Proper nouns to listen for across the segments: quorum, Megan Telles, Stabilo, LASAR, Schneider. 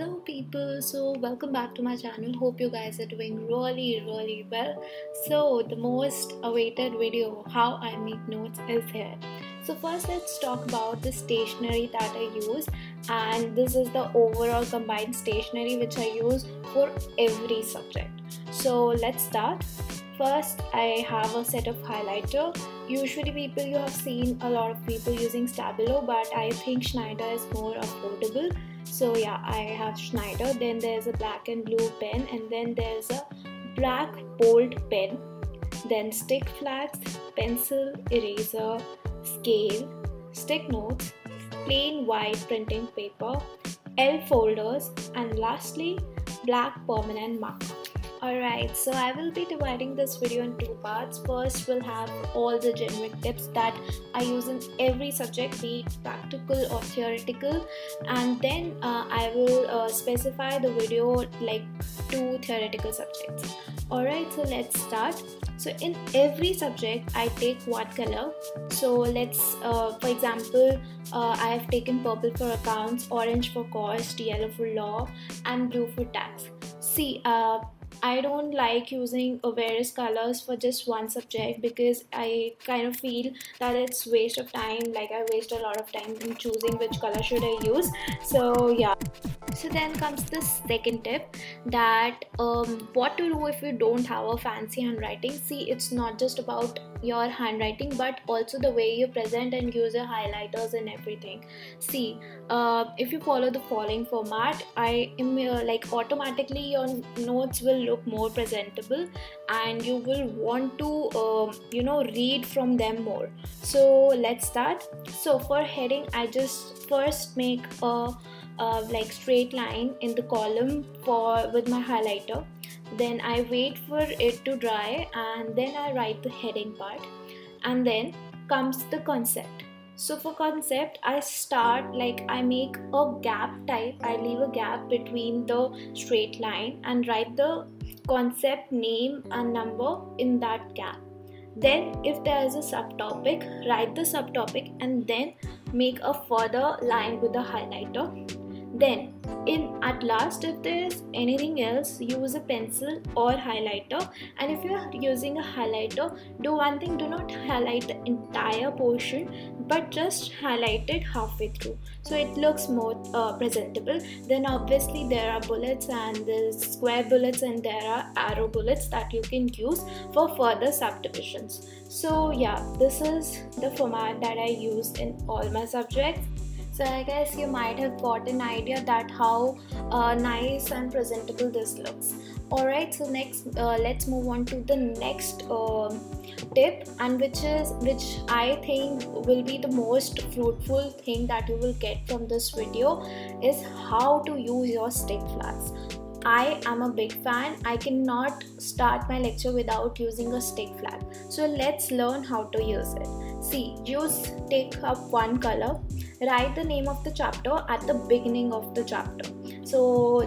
Hello people, so welcome back to my channel. Hope you guys are doing really well. So the most awaited video, how I make notes, is here. So first let's talk about the stationery that I use, and this is the overall combined stationery which I use for every subject. So let's start. First, I have a set of highlighter. Usually people, you have seen a lot of people using Stabilo, but I think Schneider is more affordable. So yeah, I have Schneider, then there's a black and blue pen, and then there's a black bold pen, then stick flags, pencil, eraser, scale, stick notes, plain white printing paper, L folders, and lastly black permanent marker. Alright, so I will be dividing this video in two parts. First, we'll have all the generic tips that I use in every subject, be it practical or theoretical, and then I will specify the video like two theoretical subjects. Alright, so let's start. So in every subject, I take one color. So let's, for example, I have taken purple for accounts, orange for cost, yellow for law, and blue for tax. See, I don't like using various colors for just one subject because I kind of feel that it's waste of time. Like, I waste a lot of time in choosing which color should I use. So yeah. So then comes the second tip, that what to do if you don't have a fancy handwriting. See, it's not just about your handwriting but also the way you present and use your highlighters and everything. See, if you follow the following format, I am like automatically your notes will look more presentable and you will want to you know, read from them more. So let's start. So for heading, I just first make a like straight line in the column with my highlighter, then I wait for it to dry, and then I write the heading part, and then comes the concept. So for concept, I start, like, I make a gap type, I leave a gap between the straight line and write the concept name and number in that gap. Then if there is a subtopic, write the subtopic and then make a further line with the highlighter. Then at last, if there is anything else, use a pencil or highlighter. And if you are using a highlighter, do one thing: do not highlight the entire portion, but just highlight it halfway through, so it looks more presentable. Then obviously there are bullets, and there's square bullets, and there are arrow bullets that you can use for further subdivisions. So yeah, this is the format that I used in all my subjects. So I guess you might have got an idea that how nice and presentable this looks. Alright, so next let's move on to the next tip, and which I think will be the most fruitful thing that you will get from this video, is how to use your stick flags. I am a big fan. I cannot start my lecture without using a stick flag. So let's learn how to use it. See, just take up one color, write the name of the chapter at the beginning of the chapter. So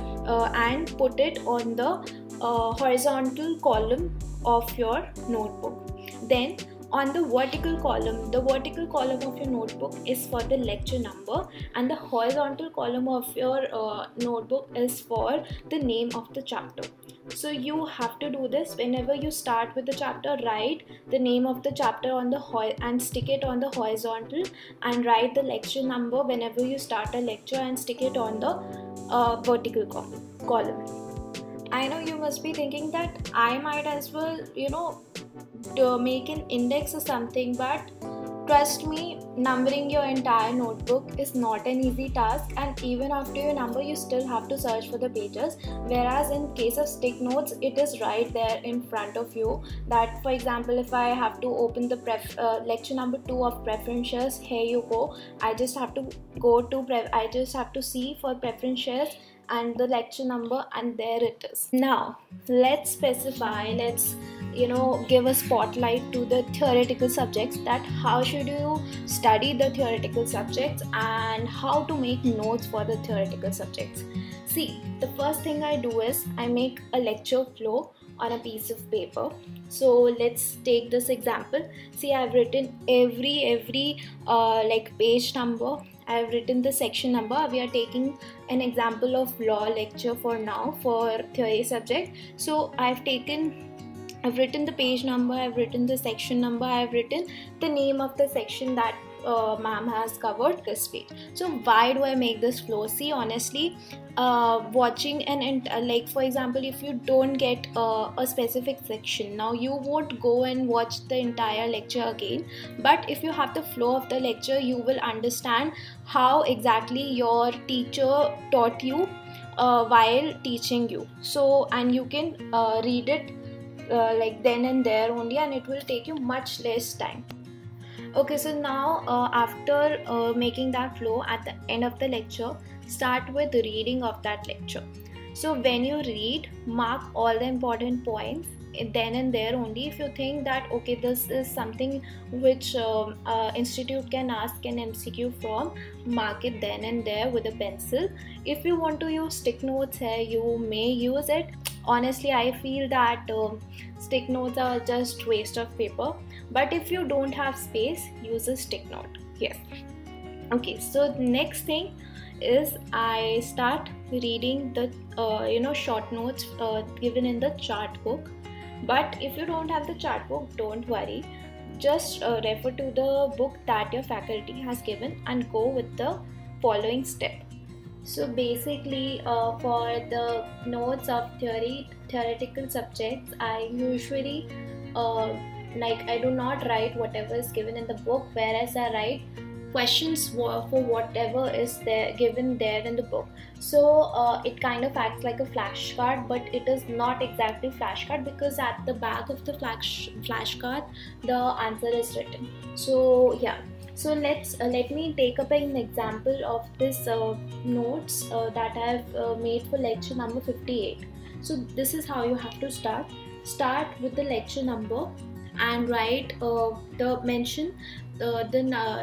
and put it on the horizontal column of your notebook. Then on the vertical column of your notebook is for the lecture number, and the horizontal column of your notebook is for the name of the chapter. So you have to do this whenever you start with the chapter. Write the name of the chapter on the and stick it on the horizontal, and write the lecture number whenever you start a lecture and stick it on the vertical column. I know you must be thinking that I might as well, you know, to make an index or something, but trust me, numbering your entire notebook is not an easy task, and even after you number, you still have to search for the pages, whereas in case of stick notes, it is right there in front of you. That, for example, if I have to open the lecture number 2 of preferences, here you go, I just have to go to I just have to see for preferences and the lecture number, and there it is. Now let's specify, let's, you know, give a spotlight to the theoretical subjects, that how should you study the theoretical subjects and how to make notes for the theoretical subjects. See, the first thing I do is I make a lecture flow on a piece of paper. So let's take this example. See, I've written every like page number, I have written the section number. We are taking an example of law lecture for now for theory subject. So I've written the page number, I've written the section number, I've written the name of the section that ma'am has covered this week. So why do I make this flow? See, honestly, watching and like, for example, if you don't get a specific section, now you won't go and watch the entire lecture again, but if you have the flow of the lecture, you will understand how exactly your teacher taught you while teaching you. So, and you can read it like then and there only, and it will take you much less time. Okay, so now after making that flow, at the end of the lecture, start with the reading of that lecture. So when you read, mark all the important points then and there only. If you think that okay, this is something which institute can ask an MCQ from, mark it then and there with a pencil. If you want to use stick notes here, you may use it. Honestly, I feel that stick notes are just waste of paper, but if you don't have space, use a stick note. Yes. Okay, so next thing is I start reading the short notes given in the chart book. But if you don't have the chart book, don't worry, just refer to the book that your faculty has given and go with the following step. So basically for the notes of theoretical subjects, I usually I do not write whatever is given in the book, whereas I write questions for whatever is there given there in the book. So it kind of acts like a flashcard, but it is not exactly flashcard because at the back of the flashcard the answer is written. So yeah. So let me take up an example of this notes that I have made for lecture number 58. So this is how you have to start. Start with the lecture number and write the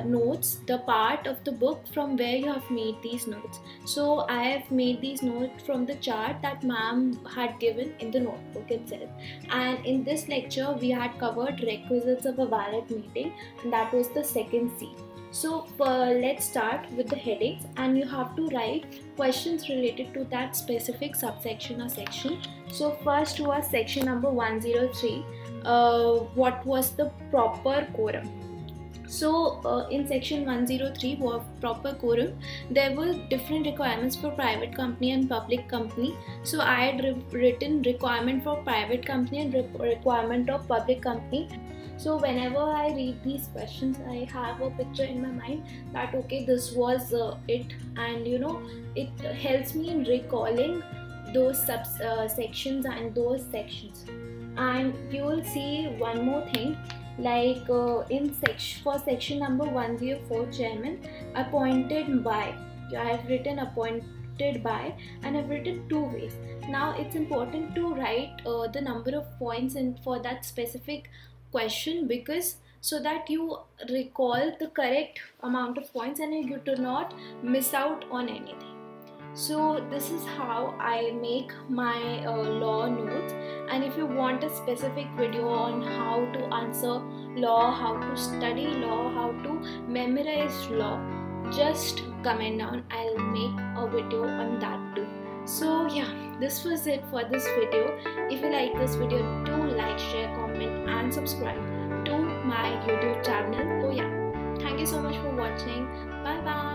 notes, the part of the book from where you have made these notes. So I have made these notes from the chart that ma'am had given in the notebook itself. And in this lecture we had covered requisites of a valid meeting, and that was the second C. So let's start with the headings, and you have to write questions related to that specific subsection or section. So first was section number 103. What was the proper quorum? So in section 103 of proper quorum, there were different requirements for private company and public company. So I had written requirement for private company and requirement of public company. So whenever I read these questions, I have a picture in my mind that okay, this was it, and you know, it helps me in recalling those sections and those sections. And you will see one more thing, like for section number 104, chairman appointed by. I have written appointed by, and I've written two ways. Now it's important to write the number of points in for that specific question, because so that you recall the correct amount of points and you do not miss out on anything. So this is how I make my law notes. And if you want a specific video on how to answer law, how to study law, how to memorize law, just comment down. I'll make a video on that too. So yeah, this was it for this video. If you like this video, do like, share, comment and subscribe to my YouTube channel. Oh yeah, thank you so much for watching. Bye bye.